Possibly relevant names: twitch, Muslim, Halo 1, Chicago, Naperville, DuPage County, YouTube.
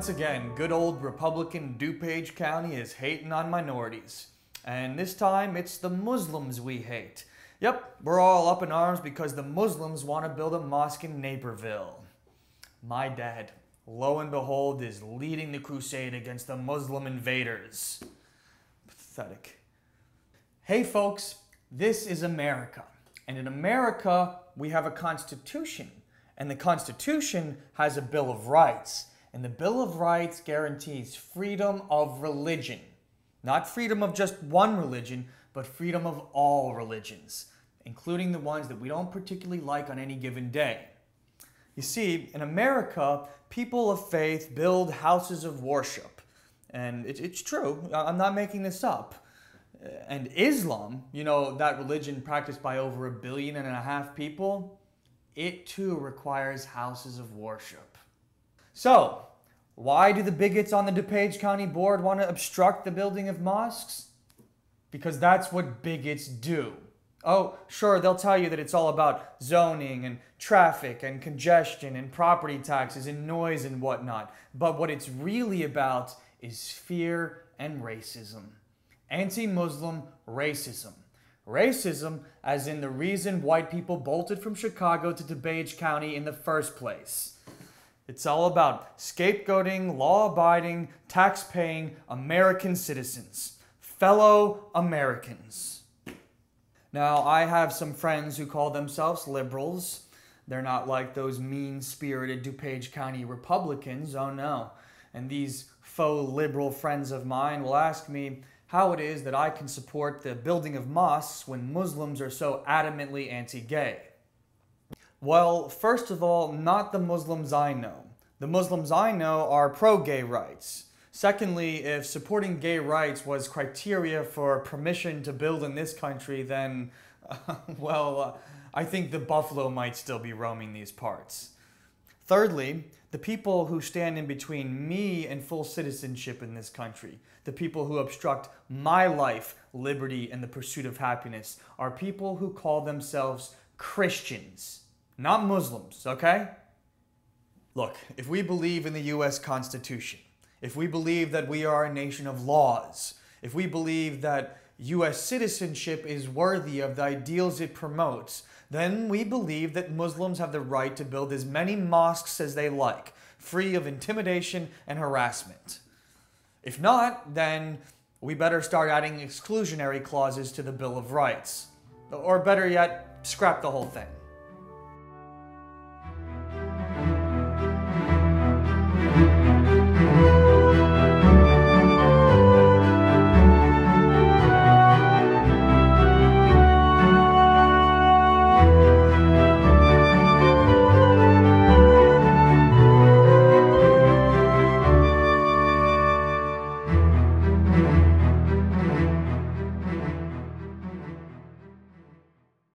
Once again, good old Republican DuPage County is hating on minorities. And this time, it's the Muslims we hate. Yep, we're all up in arms because the Muslims want to build a mosque in Naperville. My dad, lo and behold, is leading the crusade against the Muslim invaders. Pathetic. Hey folks, this is America. And in America, we have a Constitution. And the Constitution has a Bill of Rights. And the Bill of Rights guarantees freedom of religion. Not freedom of just one religion, but freedom of all religions, including the ones that we don't particularly like on any given day. You see, in America, people of faith build houses of worship. And it's true, I'm not making this up. And Islam, you know, that religion practiced by over 1.5 billion people, it too requires houses of worship. So, why do the bigots on the DuPage County Board want to obstruct the building of mosques? Because that's what bigots do. Oh, sure, they'll tell you that it's all about zoning and traffic and congestion and property taxes and noise and whatnot. But what it's really about is fear and racism. Anti-Muslim racism. Racism as in the reason white people bolted from Chicago to DuPage County in the first place. It's all about scapegoating, law-abiding, tax-paying American citizens. Fellow Americans. Now, I have some friends who call themselves liberals. They're not like those mean-spirited DuPage County Republicans, oh no. And these faux liberal friends of mine will ask me how it is that I can support the building of mosques when Muslims are so adamantly anti-gay. Well, first of all, not the Muslims I know. The Muslims I know are pro-gay rights. Secondly, if supporting gay rights was criteria for permission to build in this country, then, I think the buffalo might still be roaming these parts. Thirdly, the people who stand in between me and full citizenship in this country, the people who obstruct my life, liberty, and the pursuit of happiness, are people who call themselves Christians. Not Muslims, okay? Look, if we believe in the U.S. Constitution, if we believe that we are a nation of laws, if we believe that U.S. citizenship is worthy of the ideals it promotes, then we believe that Muslims have the right to build as many mosques as they like, free of intimidation and harassment. If not, then we better start adding exclusionary clauses to the Bill of Rights. Or better yet, scrap the whole thing.